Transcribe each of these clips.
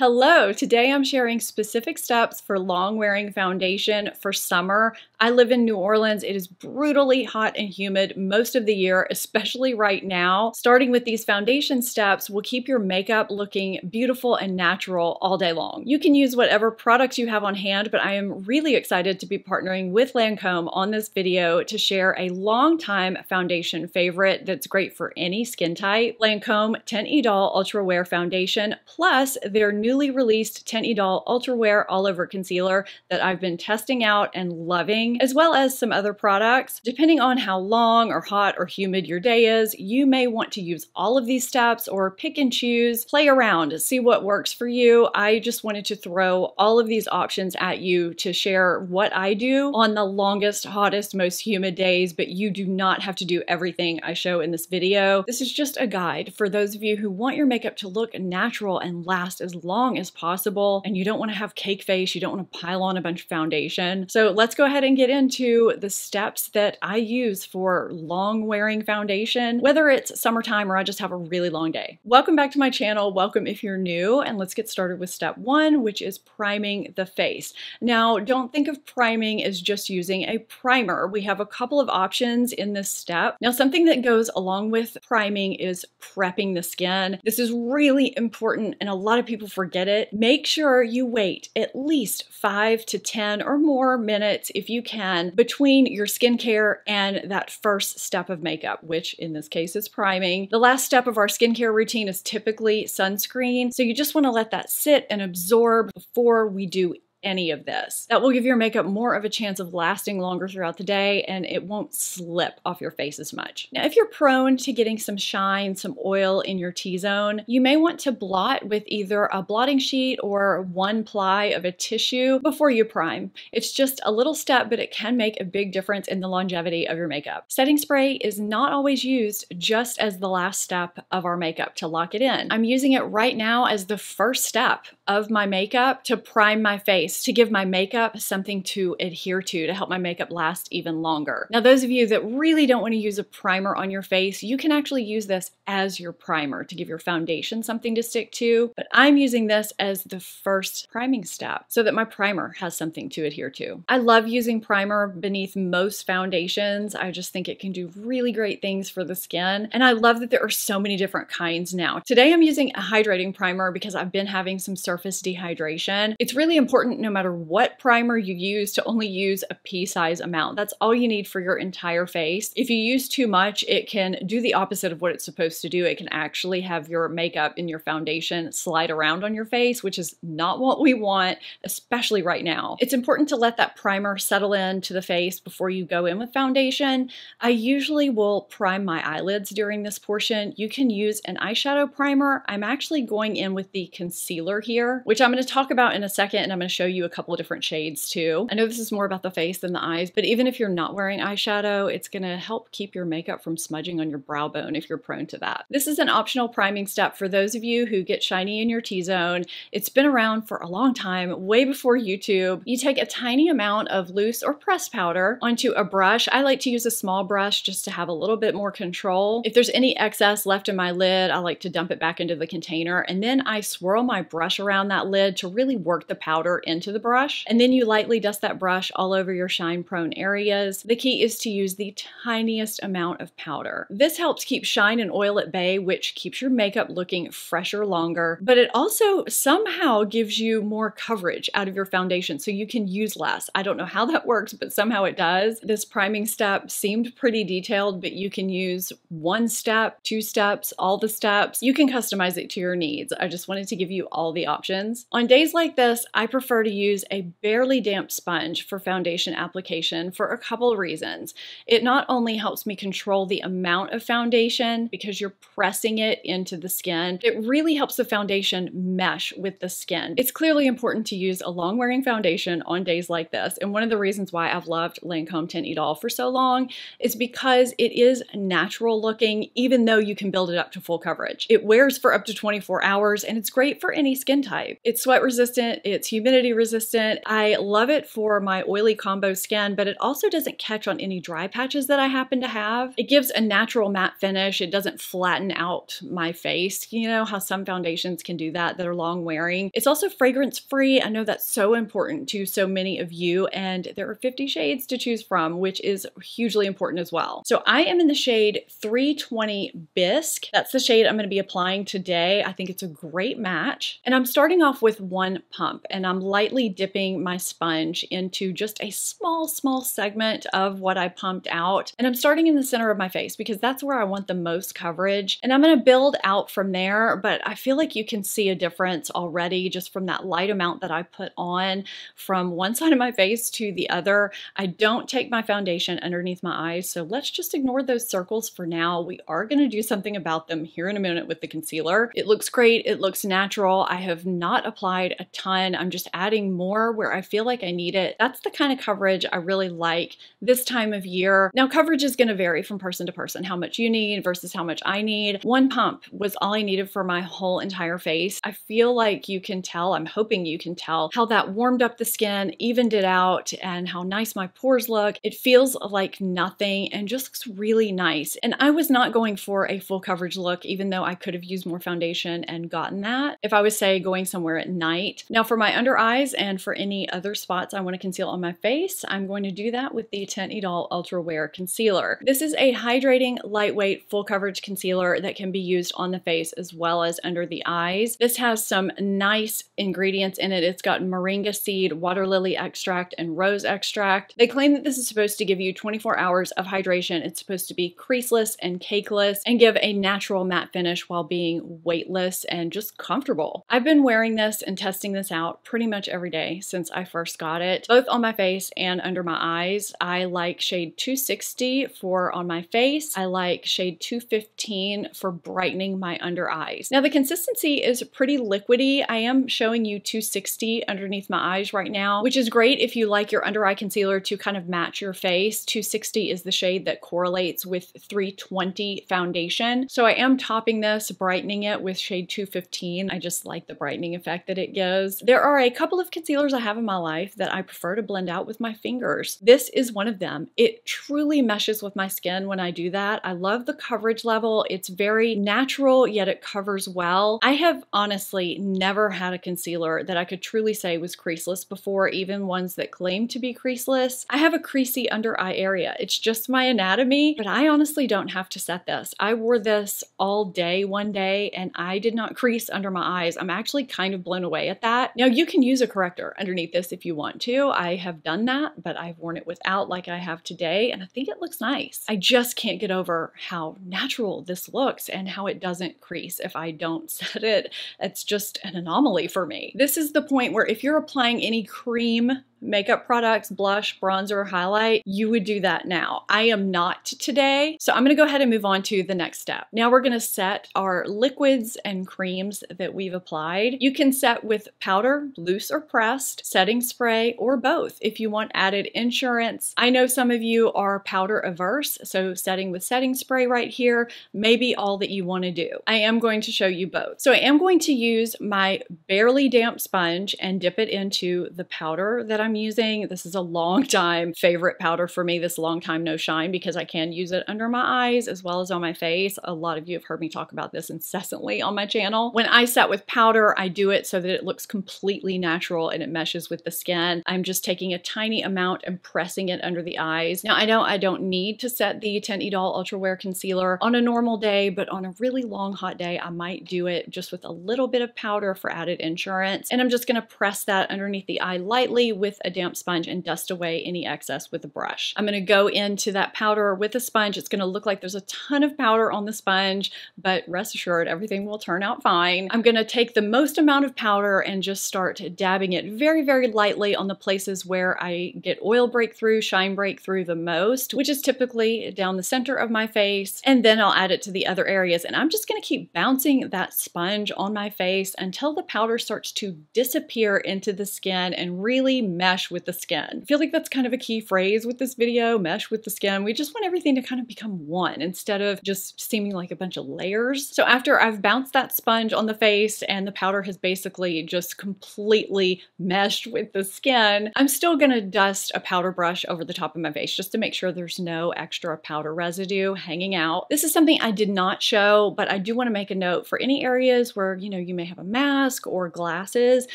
Hello, today I'm sharing specific steps for long wearing foundation for summer. I live in New Orleans. It is brutally hot and humid most of the year, especially right now. Starting with these foundation steps will keep your makeup looking beautiful and natural all day long. You can use whatever products you have on hand, but I am really excited to be partnering with Lancome on this video to share a long-time foundation favorite that's great for any skin type, Lancome Teint Idole Ultra Wear Foundation, plus their newly released Teint Idole Ultra Wear All Over Concealer that I've been testing out and loving, as well as some other products. Depending on how long or hot or humid your day is, you may want to use all of these steps or pick and choose, play around, see what works for you. I just wanted to throw all of these options at you to share what I do on the longest, hottest, most humid days, but you do not have to do everything I show in this video. This is just a guide for those of you who want your makeup to look natural and last as long as possible, and you don't want to have cake face, you don't want to pile on a bunch of foundation. So let's go ahead and get into the steps that I use for long wearing foundation, whether it's summertime or I just have a really long day. Welcome back to my channel. Welcome if you're new, and let's get started with step one, which is priming the face. Now, don't think of priming as just using a primer. We have a couple of options in this step. Now, something that goes along with priming is prepping the skin. This is really important, and a lot of people forget it. Make sure you wait at least 5 to 10 or more minutes if you can between your skincare and that first step of makeup, which in this case is priming. The last step of our skincare routine is typically sunscreen, so you just want to let that sit and absorb before we do any of this. That will give your makeup more of a chance of lasting longer throughout the day, and it won't slip off your face as much. Now, if you're prone to getting some shine, some oil in your T-zone, you may want to blot with either a blotting sheet or one ply of a tissue before you prime. It's just a little step, but it can make a big difference in the longevity of your makeup. Setting spray is not always used just as the last step of our makeup to lock it in. I'm using it right now as the first step of my makeup to prime my face, to give my makeup something to adhere to help my makeup last even longer. Now, those of you that really don't want to use a primer on your face, you can actually use this as your primer to give your foundation something to stick to, but I'm using this as the first priming step so that my primer has something to adhere to. I love using primer beneath most foundations. I just think it can do really great things for the skin, and I love that there are so many different kinds now. Today, I'm using a hydrating primer because I've been having some surface dehydration. It's really important, no matter what primer you use, to only use a pea-size amount. That's all you need for your entire face. If you use too much, it can do the opposite of what it's supposed to do. It can actually have your makeup and your foundation slide around on your face, which is not what we want, especially right now. It's important to let that primer settle into the face before you go in with foundation. I usually will prime my eyelids during this portion. You can use an eyeshadow primer. I'm actually going in with the concealer here, which I'm going to talk about in a second, and I'm going to show you a couple of different shades too. I know this is more about the face than the eyes, but even if you're not wearing eyeshadow, it's gonna help keep your makeup from smudging on your brow bone if you're prone to that. This is an optional priming step for those of you who get shiny in your T-zone. It's been around for a long time, way before YouTube. You take a tiny amount of loose or pressed powder onto a brush. I like to use a small brush just to have a little bit more control. If there's any excess left in my lid, I like to dump it back into the container, and then I swirl my brush around that lid to really work the powder into the brush, and then you lightly dust that brush all over your shine prone areas. The key is to use the tiniest amount of powder. This helps keep shine and oil at bay, which keeps your makeup looking fresher longer, but it also somehow gives you more coverage out of your foundation so you can use less. I don't know how that works, but somehow it does. This priming step seemed pretty detailed, but you can use one step, two steps, all the steps. You can customize it to your needs. I just wanted to give you all the options. On days like this, I prefer to use a barely damp sponge for foundation application for a couple reasons. It not only helps me control the amount of foundation because you're pressing it into the skin, it really helps the foundation mesh with the skin. It's clearly important to use a long wearing foundation on days like this, and one of the reasons why I've loved Lancome Teint Idole for so long is because it is natural looking, even though you can build it up to full coverage. It wears for up to 24 hours, and it's great for any skin type. It's sweat resistant, it's humidity resistant. I love it for my oily combo skin, but it also doesn't catch on any dry patches that I happen to have. It gives a natural matte finish. It doesn't flatten out my face. You know how some foundations can do that are long wearing. It's also fragrance free. I know that's so important to so many of you, and there are 50 shades to choose from, which is hugely important as well. So I am in the shade 320 Bisque. That's the shade I'm going to be applying today. I think it's a great match. And I'm starting off with one pump, and I'm lightly dipping my sponge into just a small segment of what I pumped out. And I'm starting in the center of my face because that's where I want the most coverage. And I'm going to build out from there, but I feel like you can see a difference already just from that light amount that I put on from one side of my face to the other. I don't take my foundation underneath my eyes, so let's just ignore those circles for now. We are going to do something about them here in a minute with the concealer. It looks great. It looks natural. I have not applied a ton. I'm just adding more where I feel like I need it. That's the kind of coverage I really like this time of year. Now, coverage is going to vary from person to person, how much you need versus how much I need. One pump was all I needed for my whole entire face. I feel like you can tell, I'm hoping you can tell, how that warmed up the skin, evened it out, and how nice my pores look. It feels like nothing and just looks really nice. And I was not going for a full coverage look, even though I could have used more foundation and gotten that if I was, say, going somewhere at night. Now for my under eyes and for any other spots I want to conceal on my face, I'm going to do that with the Teint Idole Ultra Wear Concealer. This is a hydrating, lightweight, full coverage concealer that can be used on the face as well as under the eyes. This has some nice ingredients in it. It's got moringa seed, water lily extract, and rose extract. They claim that this is supposed to give you 24 hours of hydration. It's supposed to be creaseless and cakeless and give a natural matte finish while being weightless and just comfortable. I've been wearing this and testing this out pretty much every day since I first got it, both on my face and under my eyes. I like shade 260 for on my face. I like shade 215 for brightening my under eyes. Now the consistency is pretty liquidy. I am showing you 260 underneath my eyes right now, which is great if you like your under eye concealer to kind of match your face. 260 is the shade that correlates with 320 foundation. So I am topping this, brightening it with shade 215. I just like the brightening effect that it gives. There are a couple of concealers I have in my life that I prefer to blend out with my fingers. This is one of them. It truly meshes with my skin when I do that. I love the coverage level. It's very natural, yet it covers well. I have honestly never had a concealer that I could truly say was creaseless before, even ones that claim to be creaseless. I have a creasy under eye area. It's just my anatomy, but I honestly don't have to set this. I wore this all day one day and I did not crease under my eyes. I'm actually kind of blown away at that. Now you can use a corrector underneath this if you want to. I have done that, but I've worn it without like I have today and I think it looks nice. I just can't get over how natural this looks and how it doesn't crease if I don't set it. It's just an anomaly for me. This is the point where if you're applying any cream, makeup products, blush, bronzer, highlight, you would do that now. I am not today, so I'm gonna go ahead and move on to the next step. Now we're gonna set our liquids and creams that we've applied. You can set with powder, loose or pressed, setting spray, or both if you want added insurance. I know some of you are powder averse, so setting with setting spray right here may be all that you wanna do. I am going to show you both. So I am going to use my barely damp sponge and dip it into the powder that I'm using. This is a long time favorite powder for me, this Long Time No Shine, because I can use it under my eyes as well as on my face. A lot of you have heard me talk about this incessantly on my channel. When I set with powder, I do it so that it looks completely natural and it meshes with the skin. I'm just taking a tiny amount and pressing it under the eyes. Now I know I don't need to set the Teint Idole Ultra Wear Concealer on a normal day, but on a really long hot day, I might do it just with a little bit of powder for added insurance. And I'm just gonna press that underneath the eye lightly with a damp sponge and dust away any excess with a brush. I'm gonna go into that powder with a sponge. It's gonna look like there's a ton of powder on the sponge, but rest assured, everything will turn out fine. I'm gonna take the most amount of powder and just start dabbing it very, very lightly on the places where I get oil breakthrough, shine breakthrough the most, which is typically down the center of my face. And then I'll add it to the other areas. And I'm just gonna keep bouncing that sponge on my face until the powder starts to disappear into the skin and really melt mesh with the skin. I feel like that's kind of a key phrase with this video, mesh with the skin. We just want everything to kind of become one instead of just seeming like a bunch of layers. So after I've bounced that sponge on the face and the powder has basically just completely meshed with the skin, I'm still gonna dust a powder brush over the top of my face just to make sure there's no extra powder residue hanging out. This is something I did not show, but I do wanna make a note for any areas where, you know, you may have a mask or glasses,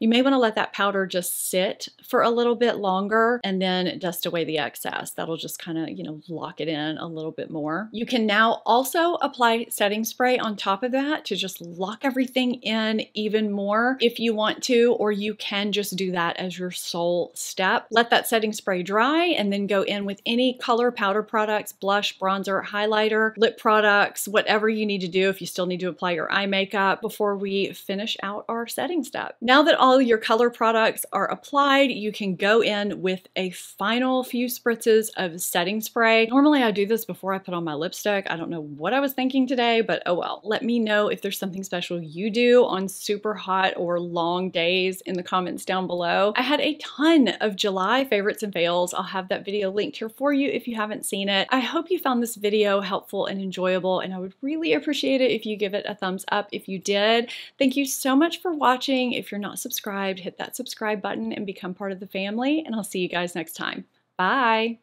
you may wanna let that powder just sit for a little bit longer and then dust away the excess. That'll just kind of, you know, lock it in a little bit more. You can now also apply setting spray on top of that to just lock everything in even more if you want to, or you can just do that as your sole step. Let that setting spray dry and then go in with any color powder products, blush, bronzer, highlighter, lip products, whatever you need to do if you still need to apply your eye makeup before we finish out our setting step. Now that all your color products are applied, you can go in with a final few spritzes of setting spray. Normally I do this before I put on my lipstick. I don't know what I was thinking today, but oh well. Let me know if there's something special you do on super hot or long days in the comments down below. I had a ton of July favorites and fails. I'll have that video linked here for you if you haven't seen it. I hope you found this video helpful and enjoyable, and I would really appreciate it if you give it a thumbs up if you did. Thank you so much for watching. If you're not subscribed, hit that subscribe button and become part of the family, and I'll see you guys next time. Bye!